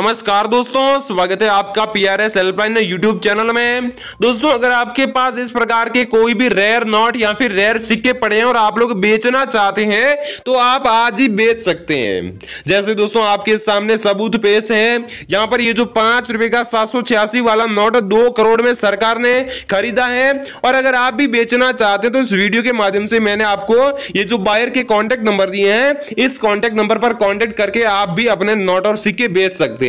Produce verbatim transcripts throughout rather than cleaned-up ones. नमस्कार दोस्तों, स्वागत है आपका पीआरएस हेल्पलाइन यूट्यूब चैनल में। दोस्तों, अगर आपके पास इस प्रकार के कोई भी रेयर नोट या फिर रेयर सिक्के पड़े हैं और आप लोग बेचना चाहते हैं तो आप आज ही बेच सकते हैं। जैसे दोस्तों आपके सामने सबूत पेश है, यहाँ पर ये जो पांच रुपए का सात सौ छियासी वाला नोट दो करोड़ में सरकार ने खरीदा है और अगर आप भी बेचना चाहते हैं तो इस वीडियो के माध्यम से मैंने आपको ये जो बायर के कॉन्टेक्ट नंबर दिए हैं, इस कॉन्टेक्ट नंबर पर कॉन्टेक्ट करके आप भी अपने नोट और सिक्के बेच सकते हैं।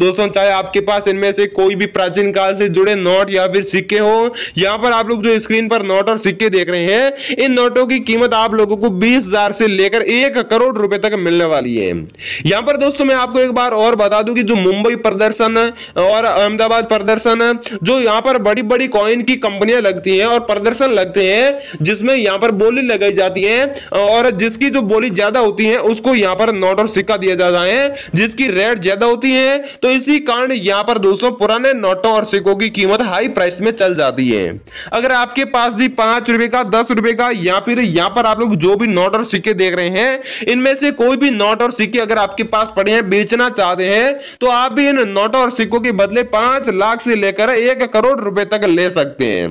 दोस्तों, चाहे आपके पास इनमें से कोई भी प्राचीन काल से जुड़े नोट या फिर सिक्के हो, यहाँ पर आप लोग जो स्क्रीन पर नोट और सिक्के देख रहे हैं, इन नोटों की कीमत आप लोगों को बीस हज़ार से लेकर एक करोड़ रुपए तक मिलने वाली है। यहाँ पर दोस्तों मैं आपको एक बार और बता दूं कि जो मुंबई प्रदर्शन और अहमदाबाद प्रदर्शन, जो यहाँ पर बड़ी बड़ी कॉइन की कंपनियां लगती है और प्रदर्शन लगते हैं, जिसमें यहाँ पर बोली लगाई जाती है और जिसकी जो बोली ज्यादा होती है उसको यहाँ पर नोट और सिक्का दिया जाता है, जिसकी रेट होती है। तो इसी कारण यहाँ पर दोस्तों पुराने नोटों और सिक्कों की कीमत हाई प्राइस में चल जाती है। अगर आपके पास भी पांच रुपए का, दस रुपए का या फिर यहाँ पर आप लोग जो भी नोट और सिक्के देख रहे हैं, इनमें से कोई भी नोट और सिक्के अगर आपके पास पड़े हैं, बेचना चाहते हैं तो आप भी इन नोटों और सिक्कों के बदले पांच लाख से लेकर एक करोड़ रुपए तक ले सकते हैं।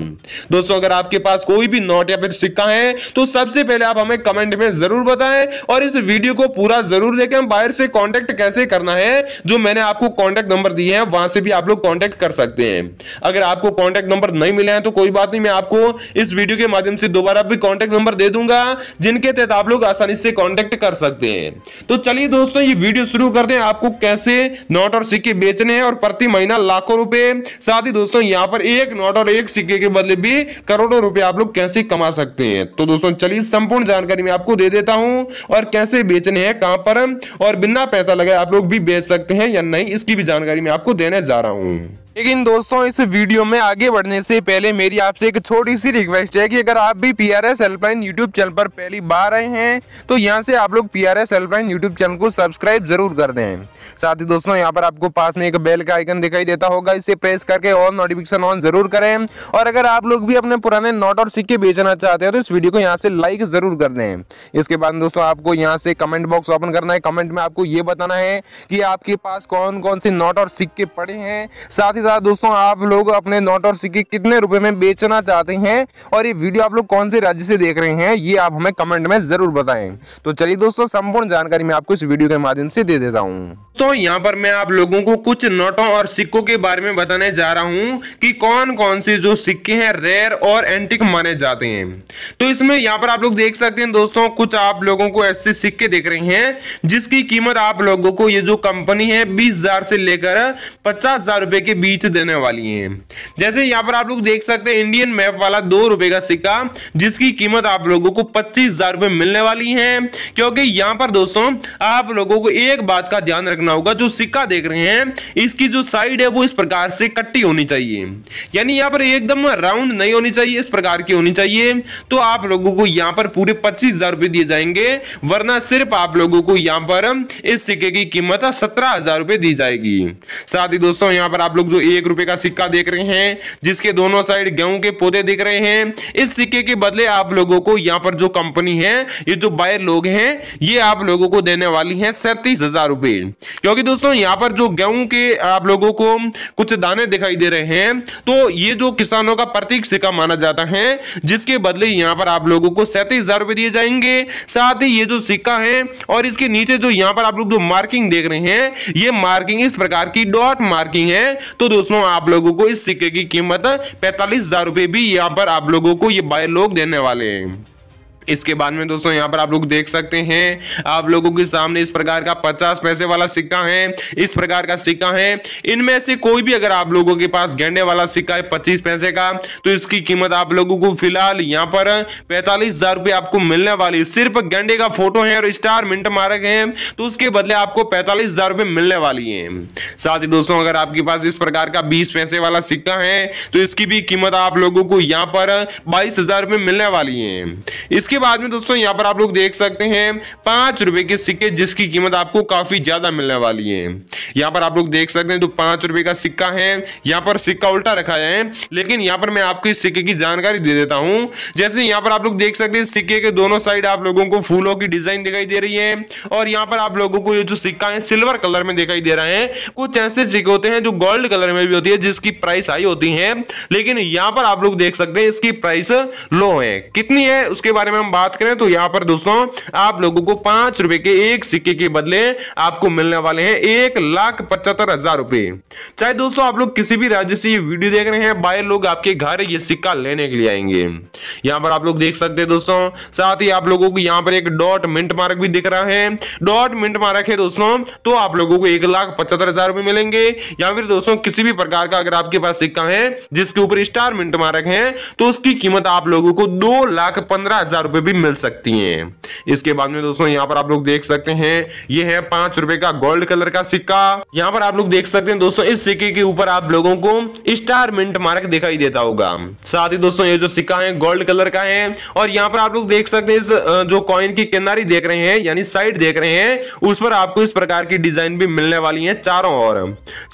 दोस्तों, अगर आपके पास कोई भी नोट या फिर सिक्का है तो सबसे पहले आप हमें कमेंट में जरूर बताएं और इस वीडियो को पूरा जरूर देखें। बाहर से कॉन्टेक्ट कैसे करना है, जो मैंने आपको कांटेक्ट नंबर दिए हैं वहां से भी आप लोग कांटेक्ट कर सकते हैं। अगर आपको कांटेक्ट नंबर नहीं मिले हैं तो कोई बात नहीं, मैं आपको इस वीडियो के माध्यम से दोबारा भी कांटेक्ट नंबर दे दूंगा, जिनके तहत आप लोग आसानी से कांटेक्ट कर सकते हैं। तो चलिए दोस्तों, ये वीडियो शुरू करते हैं आपको कैसे नोट और सिक्के बेचने हैं और प्रति महीना लाखों रुपए, साथ ही दोस्तों यहाँ पर एक नोट और एक सिक्के के बदले भी करोड़ों रुपए आप लोग कैसे कमा सकते हैं। तो दोस्तों चलिए संपूर्ण जानकारी मैं आपको दे देता हूँ और कैसे बेचने हैं, कहाँ पर और बिना पैसा लगाए आप लोग भी बेच सकते हैं या नहीं, इसकी भी जानकारी मैं आपको देने जा रहा हूँ। लेकिन दोस्तों इस वीडियो में आगे बढ़ने से पहले मेरी आपसे एक छोटी सी रिक्वेस्ट है कि अगर आप भी पीआरएस हेल्पलाइन यूट्यूब चैनल पर पहली बार आए हैं तो यहाँ से आप लोग पीआरएस हेल्पलाइन यूट्यूब चैनल को सब्सक्राइब जरूर कर दें। साथ ही दोस्तों यहाँ पर आपको पास में एक बेल का आइकन दिखाई देता होगा, इसे प्रेस करके ऑल नोटिफिकेशन ऑन जरूर करें। और अगर आप लोग भी अपने पुराने नोट और सिक्के बेचना चाहते हैं तो इस वीडियो को यहाँ से लाइक जरूर कर दें। इसके बाद दोस्तों आपको यहाँ से कमेंट बॉक्स ओपन करना है, कमेंट में आपको ये बताना है कि आपके पास कौन कौन से नोट और सिक्के पड़े हैं। साथ ही दोस्तों आप लोग अपने नोट और सिक्के कितने रुपए में बेचना चाहते हैं और ये वीडियो आप लोग कौन से राज्य से देख रहे हैं, ये आप हमें कमेंट में जरूर बताएं। तो चलिए दोस्तों संपूर्ण जानकारी मैं आपको इस वीडियो के माध्यम से दे देता हूं। तो यहाँ पर मैं आप लोगों को कुछ नोटों और सिक्कों के बारे में बताने जा रहा हूं कि कौन कौन से जो सिक्के हैं रेयर और एंटिक माने जाते हैं। तो इसमें यहाँ पर आप लोग देख सकते हैं दोस्तों, कुछ आप लोगों को ऐसे सिक्के देख रहे हैं जिसकी कीमत आप लोगों को ये जो कंपनी है बीस हजार से लेकर पचास हजार रुपए के बीच देने वाली है। जैसे यहाँ पर आप लोग देख सकते हैं इंडियन मैप वाला दो रुपए का सिक्का, जिसकी कीमत आप लोगों को पच्चीस हजार रुपए मिलने वाली है। क्योंकि यहाँ पर दोस्तों आप लोगों को एक बात का ध्यान रखना होगा, जो सिक्का देख रहे हैं इसकी जो साइड है वो इस प्रकार से कट्टी होनी चाहिए, यानी यहाँ पर एकदम राउंड नहीं होनी चाहिए, इस प्रकार की होनी चाहिए। तो आप लोगों को यहाँ पर पूरे पच्चीस हजार रुपए दिए जाएंगे, वरना सिर्फ आप लोगों को यहाँ पर इस सिक्के की कीमत सत्रह हजार रुपए दी जाएगी। साथ ही दोस्तों यहाँ पर आप लोग जो एक रुपए का सिक्का देख रहे हैं, जिसके दोनों साइड गेहूं के पौधे दिख रहे हैं, इस सिक्के के बदले आप लोगों को यहाँ पर जो कंपनी है, ये जो बायर लोग हैं, ये आप लोगों को देने वाली है सैंतीस हजार रुपए। क्योंकि दोस्तों यहाँ पर जो गेहूं के आप लोगों को कुछ दाने दिखाई दे रहे हैं, तो ये जो किसानों का प्रतीक सिक्का माना जाता है, जिसके बदले यहाँ पर आप लोगों को सैंतीस हजार रुपए दिए जाएंगे। साथ ही ये जो सिक्का है और इसके नीचे जो यहाँ पर आप लोग जो मार्किंग देख रहे हैं, ये मार्किंग इस प्रकार की डॉट मार्किंग है। तो दोस्तों आप लोगों को इस सिक्के की कीमत पैंतालीस हजार रुपए भी यहाँ पर आप लोगों को ये बायर लोग देने वाले हैं। इसके बाद में दोस्तों यहाँ पर आप लोग देख सकते हैं, आप लोगों के सामने इस प्रकार का पचास पैसे वाला सिक्का है, इस प्रकार का सिक्का है। इनमें से कोई भी अगर आप लोगों के पास गेंडे वाला सिक्का है पच्चीस पैसे का, तो इसकी कीमत आप लोगों को फिलहाल यहाँ पर पैंतालीस हजार रुपये आपको मिलने वाली, सिर्फ गेंडे का फोटो है और स्टार मिंट मारक है, तो उसके बदले आपको पैंतालीस हजार रुपये मिलने वाली है। साथ ही दोस्तों अगर आपके पास इस प्रकार का बीस पैसे वाला सिक्का है, तो इसकी भी कीमत आप लोगों को यहाँ पर बाईस हजार रुपये मिलने वाली है। इसके इसके बाद में दोस्तों यहाँ पर आप लोग देख सकते हैं पांच रुपए के सिक्के जिसकी कीमत आपको काफी ज्यादा मिलने वाली है। यहाँ पर आप लोग देख सकते हैं तो पांच रुपए का सिक्का है, यहाँ पर सिक्का उल्टा रखा है, लेकिन यहाँ पर मैं आपको इस सिक्के की जानकारी दे देता हूँ। जैसे यहाँ पर आप लोग देख सकते हैं सिक्के के दोनों साइड आप लोगों को फूलों की डिजाइन दिखाई दे रही है और यहाँ पर आप लोगों को ये जो सिक्का है सिल्वर कलर में दिखाई दे रहा है। कुछ ऐसे सिक्के होते हैं जो गोल्ड कलर में भी होती है जिसकी प्राइस हाई होती है, लेकिन यहाँ पर आप लोग देख सकते हैं इसकी प्राइस लो है। कितनी है उसके बारे में हम बात करें तो यहाँ पर दोस्तों आप लोगों को पांच रुपए के एक सिक्के के बदले आपको मिलने वाले हैं एक लाख पचहत्तर हजार रुपए। चाहे दोस्तों आप लोग किसी भी राज्य से ये वीडियो देख रहे हैं, बाहर लोग आपके घर ये सिक्का लेने के लिए आएंगे। यहाँ पर आप लोग देख सकते हैं दोस्तों, साथ ही आप लोगों को यहाँ पर एक डॉट मिंट मार्क भी दिख रहा है, डॉट मिंट मार्क है दोस्तों, तो आप लोगों को एक लाख पचहत्तर हजार रुपए मिलेंगे। या फिर दोस्तों किसी भी प्रकार का अगर आपके पास सिक्का है जिसके ऊपर स्टार मिंट मार्क है तो उसकी कीमत आप लोगों को दो लाख पंद्रह हजार रुपए भी मिल सकती है। इसके बाद में दोस्तों यहाँ पर आप लोग देख सकते हैं ये है पांच रुपए का गोल्ड कलर का सिक्का। यहाँ पर आप लोग देख सकते हैं दोस्तों इस सिक्के के ऊपर आप लोगों को स्टार मिंट मार्क दिखाई देता होगा। साथ ही दोस्तों ये जो सिक्का है गोल्ड कलर का है और यहाँ पर आप लोग देख सकते हैं इस जो कॉइन की किनारी देख रहे हैं यानी साइड देख रहे हैं उस पर आपको इस प्रकार की डिजाइन भी मिलने वाली है चारों ओर।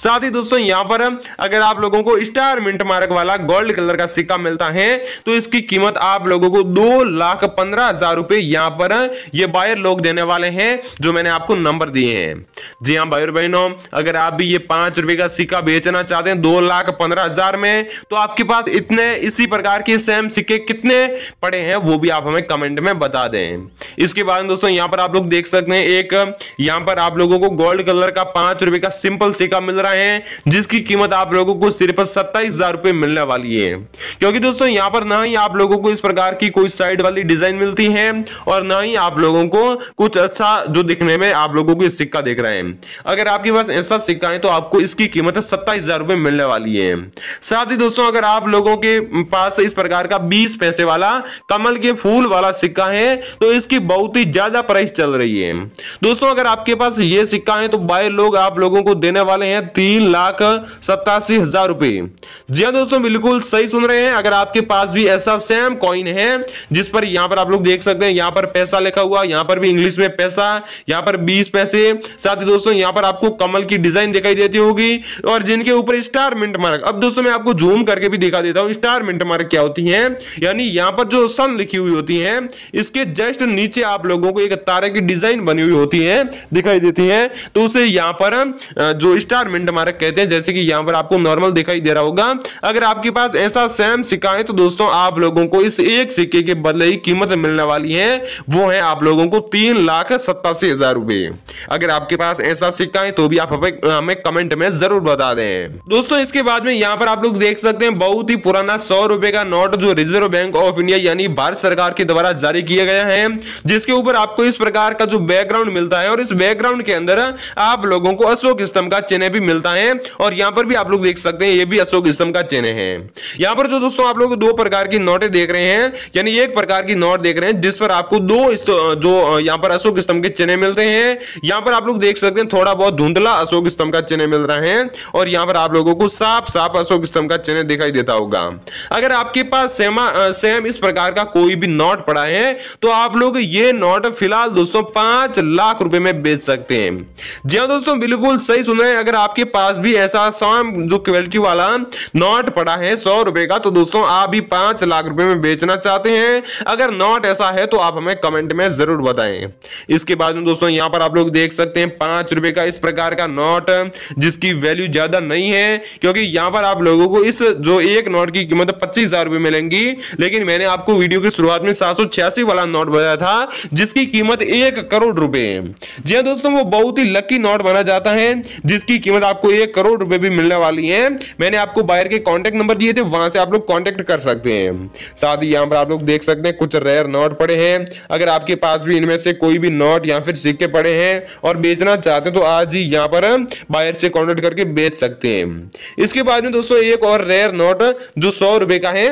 साथ ही दोस्तों यहाँ पर अगर आप लोगों को स्टार मिंट मार्क वाला गोल्ड कलर का सिक्का मिलता है तो इसकी कीमत आप लोगों को दो लाख पंद्रह हजार रुपए यहाँ पर ये बायर लोग देने वाले हैं जो मैंने आपको नंबर दिए हैं। जी हाँ भाई बहनों, अगर आप भी ये पांच रुपए का सिक्का बेचना चाहते हैं दो लाख पंद्रह हजार में तो आपके पास इतने इसी प्रकार के सेम सिक्के कितने पड़े हैं वो भी आप हमें कमेंट में बता दें। इसके बाद दोस्तों यहाँ पर आप लोग देख सकते हैं एक यहाँ पर आप लोगों को गोल्ड कलर का पांच रुपए का सिंपल सिक्का मिल रहा है जिसकी कीमत आप लोगों को सिर्फ सत्ताईस हजार रुपए मिलने वाली है, क्योंकि दोस्तों यहाँ पर ना ही आप लोगों को इस प्रकार की कोई साइड वाली डिजाइन मिलती है और ना ही आप लोगों को कुछ अच्छा जो दिखने में आप लोगों को सिक्का दिख रहा है। अगर आपके पास ऐसा सिक्का है तो आपको इसकी कीमत सत्ताईस हजार रुपए मिलने वाली है। साथ ही दोस्तों अगर आप लोगों के पास इस प्रकार का बीस पैसे वाला कमल के फूल वाला सिक्का है तो इसकी बहुत ही ज्यादा प्राइस चल रही है। दोस्तों अगर आपके पास ये सिक्का है तो बायर लोग आप लोगों को देने वाले हैं तीन लाख सतासी हजार रुपए। जी हाँ दोस्तों बिल्कुल सही सुन रहे हैं, अगर आपके पास भी ऐसा सेम कॉइन है जिस पर यहाँ पर आप लोग देख सकते हैं यहाँ पर पैसा लिखा हुआ, यहाँ पर भी इंग्लिश में पैसा, यहाँ पर बीस पैसे, साथ ही दोस्तों यहाँ पर आपको कमल की डिजाइन दिखाई देती होगी और जिनके ऊपर स्टार मिंट मार्क। अब दोस्तों मैं आपको जूम करके भी दिखा देता हूँ स्टार मिंट मार्क क्या होती है, यानी यहाँ पर जो सन लिखी हुई होती है इसके जस्ट नीचे आप लोगों को एक तारे की डिजाइन बनी हुई होती है दिखाई देती है, तो उसे यहाँ पर जो स्टार मिंट मार्क कहते हैं। जैसे कि यहाँ पर आपको नॉर्मल दिखाई दे रहा होगा, अगर आपके पास ऐसा सेम सिक्का है तो दोस्तों आप लोगों को इस एक सिक्के के बदले ही कीमत मिलने वाली है वो है आप लोगों को तीन लाख सत्तासी हजार रुपए। अगर आपके पास ऐसा सिक्का है तो भी आप हमें कमेंट में जरूर बता दें। दोस्तों इसके बाद में यहाँ पर आप लोग देख सकते हैं बहुत ही पुराना सौ रुपए का नोट जो रिजर्व बैंक ऑफ इंडिया यानी भारत सरकार के द्वारा जारी किया गया है, जिसके ऊपर आपको इस प्रकार का जो बैकग्राउंड मिलता है और इस बैकग्राउंड के अंदर आप लोगों को अशोक स्तंभ का चिन्ह भी मिलता है और यहाँ पर भी आप लोग देख सकते हैं ये भी अशोक स्तंभ का चिन्ह है। यहाँ पर जो दोस्तों आप लोग दो प्रकार की नोटें देख रहे हैं यानी एक प्रकार की नोट देख रहे हैं जिस पर आपको दो जो यहाँ पर अशोक स्तंभ के चिन्ह मिलते हैं। यहाँ पर आप लोग देख सकते हैं थोड़ा बहुत धुंधला अशोक स्तंभ का चिन्ह मिल रहा है और यहाँ पर आप लोगों को साफ साफ अशोक स्तंभ का चिन्ह दिखाई देता होगा। अगर आपके पास सेम इस प्रकार का कोई भी नोट पड़ा है तो आप लोग ये नोट फिलहाल दोस्तों पांच लाख रुपए में बेच सकते हैं। जी हाँ दोस्तों बिल्कुल सही सुन रहे हैं, अगर आपके पास भी ऐसा सेम जो क्वालिटी वाला नोट पड़ा है सौ रुपए का तो दोस्तों आप भी पांच लाख रुपए में बेचना चाहते हैं। अगर नोट ऐसा है तो आप हमें कमेंट में जरूर बताएं। इसके बाद में दोस्तों यहाँ पर आप लोग देख सकते हैं पांच रुपए का इस प्रकार का नोट जिसकी वैल्यू ज्यादा नहीं है, क्योंकि यहाँ पर आप लोगों को इस जो एक नोट की कीमत पच्चीस हजार रुपए मिलेंगी, लेकिन मैंने आपको वीडियो की शुरुआत में सात सौ छियासी वाला नोट बताया था जिसकी कीमत एक करोड़ रुपए। जी हाँ दोस्तों वो बहुत ही लकी नोट माना जाता है जिसकी कीमत आपको एक करोड़ रुपए भी मिलने वाली है। मैंने आपको बायर के कॉन्टेक्ट नंबर दिए थे, वहां से आप लोग कॉन्टेक्ट कर सकते हैं। साथ ही यहाँ पर आप लोग देख सकते हैं कुछ रेयर नोट पड़े हैं, अगर आपके पास भी इनमें से कोई भी नोट या फिर सिक्के पड़े हैं और बेचना चाहते हैं तो आज ही यहाँ पर बायर से कॉन्टेक्ट करके बेच सकते हैं। इसके बाद में दोस्तों एक और रेयर नोट जो सौ रुपए का है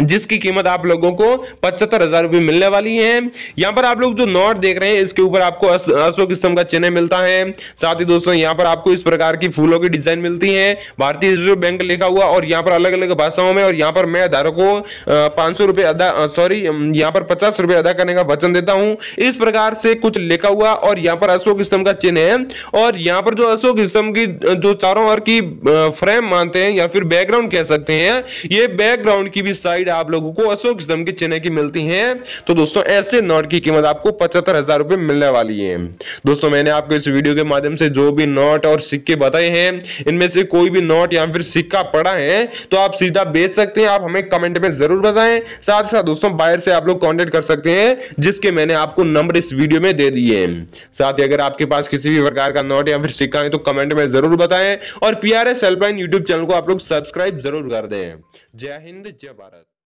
जिसकी कीमत आप लोगों को पचहत्तर हजार रुपये मिलने वाली है। यहाँ पर आप लोग जो नोट देख रहे हैं इसके ऊपर आपको अशोक स्तंभ का चिन्ह मिलता है। साथ ही दोस्तों यहाँ पर आपको इस प्रकार की फूलों की डिजाइन मिलती है, भारतीय रिजर्व बैंक लिखा हुआ, और यहाँ पर अलग अलग भाषाओं में। और यहाँ पर मैं अदारों को पांच सौ रुपये अदा सॉरी यहाँ पर पचास रुपये अदा करने का वचन देता हूँ, इस प्रकार से कुछ लिखा हुआ। और यहाँ पर अशोक स्तंभ का चिन्ह है। और यहाँ पर जो अशोक स्तंभ की जो चारों ओर की फ्रेम मानते हैं या फिर बैकग्राउंड कह सकते हैं, ये बैकग्राउंड की भी साइड आप लोगों को अशोक स्तंभ के चिन्ह की मिलती है। तो दोस्तों ऐसे नोट की कीमत आपको पचहत्तर हजार रुपए मिलने वाली है। दोस्तों मैंने आपको इस वीडियो के माध्यम से जो भी नोट और सिक्के बताए हैं, इनमें से कोई भी नोट या फिर सिक्का पड़ा है तो आप सीधा बेच सकते हैं। आप हमें कमेंट में जरूर बताएं। साथ साथ दोस्तों बायर से आप लोग कॉन्टेक्ट कर सकते हैं, जिसके मैंने आपको नंबर इस वीडियो में दे दिए। साथ ही अगर आपके पास किसी भी प्रकार का नोट या फिर सिक्का है तो कमेंट में जरूर बताएं। और पीआरएस हेल्पलाइन यूट्यूब चैनल को आप लोग सब्सक्राइब जरूर कर दें। जय हिंद, जय भारत।